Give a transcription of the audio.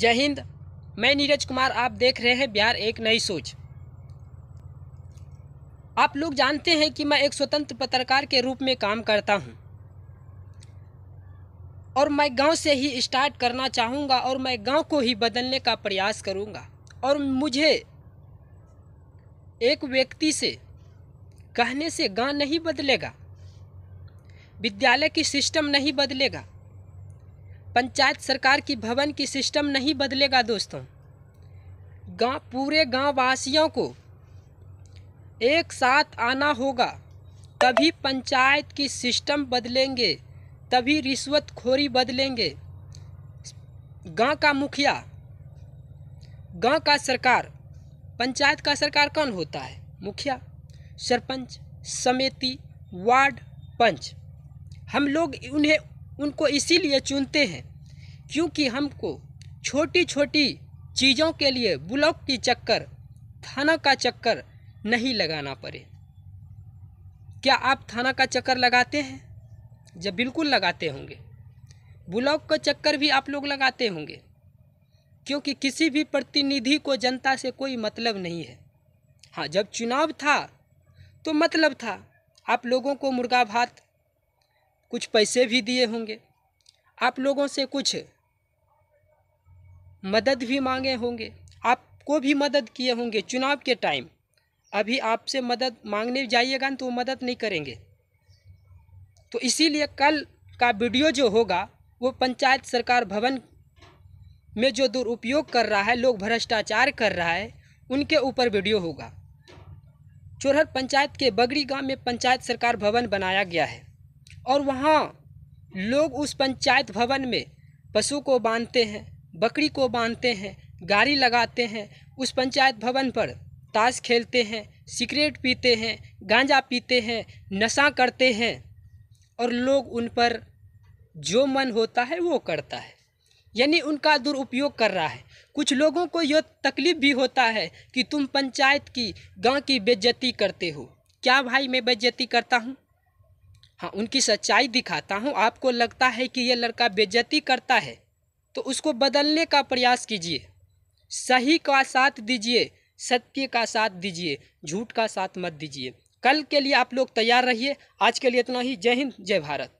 जय हिंद, मैं नीरज कुमार, आप देख रहे हैं बिहार एक नई सोच। आप लोग जानते हैं कि मैं एक स्वतंत्र पत्रकार के रूप में काम करता हूं और मैं गांव से ही स्टार्ट करना चाहूँगा और मैं गांव को ही बदलने का प्रयास करूँगा। और मुझे एक व्यक्ति से कहने से गांव नहीं बदलेगा, विद्यालय की सिस्टम नहीं बदलेगा, पंचायत सरकार की भवन की सिस्टम नहीं बदलेगा। दोस्तों, गांव पूरे गांव वासियों को एक साथ आना होगा, तभी पंचायत की सिस्टम बदलेंगे, तभी रिश्वतखोरी बदलेंगे। गांव का मुखिया, गांव का सरकार, पंचायत का सरकार कौन होता है? मुखिया, सरपंच, समिति, वार्ड, पंच। हम लोग उनको इसीलिए चुनते हैं क्योंकि हमको छोटी छोटी चीज़ों के लिए ब्लॉक की चक्कर, थाना का चक्कर नहीं लगाना पड़े। क्या आप थाना का चक्कर लगाते हैं? जब बिल्कुल लगाते होंगे। ब्लॉक का चक्कर भी आप लोग लगाते होंगे, क्योंकि किसी भी प्रतिनिधि को जनता से कोई मतलब नहीं है। हाँ, जब चुनाव था तो मतलब था, आप लोगों को मुर्गा भात, कुछ पैसे भी दिए होंगे, आप लोगों से कुछ मदद भी मांगे होंगे, आपको भी मदद किए होंगे चुनाव के टाइम। अभी आपसे मदद मांगने जाइएगा तो मदद नहीं करेंगे। तो इसीलिए कल का वीडियो जो होगा वो पंचायत सरकार भवन में जो दुरुपयोग कर रहा है, लोग भ्रष्टाचार कर रहा है, उनके ऊपर वीडियो होगा। चोरहर पंचायत के बगड़ी गांव में पंचायत सरकार भवन बनाया गया है और वहाँ लोग उस पंचायत भवन में पशु को बांधते हैं, बकरी को बांधते हैं, गाड़ी लगाते हैं, उस पंचायत भवन पर ताश खेलते हैं, सिगरेट पीते हैं, गांजा पीते हैं, नशा करते हैं और लोग उन पर जो मन होता है वो करता है, यानी उनका दुरुपयोग कर रहा है। कुछ लोगों को यह तकलीफ भी होता है कि तुम पंचायत की, गांव की बेइज्जती करते हो। क्या भाई, मैं बेइज्जती करता हूँ? हाँ, उनकी सच्चाई दिखाता हूँ। आपको लगता है कि ये लड़का बेइज्जती करता है तो उसको बदलने का प्रयास कीजिए, सही का साथ दीजिए, सत्य का साथ दीजिए, झूठ का साथ मत दीजिए। कल के लिए आप लोग तैयार रहिए। आज के लिए इतना ही। जय हिंद, जय भारत।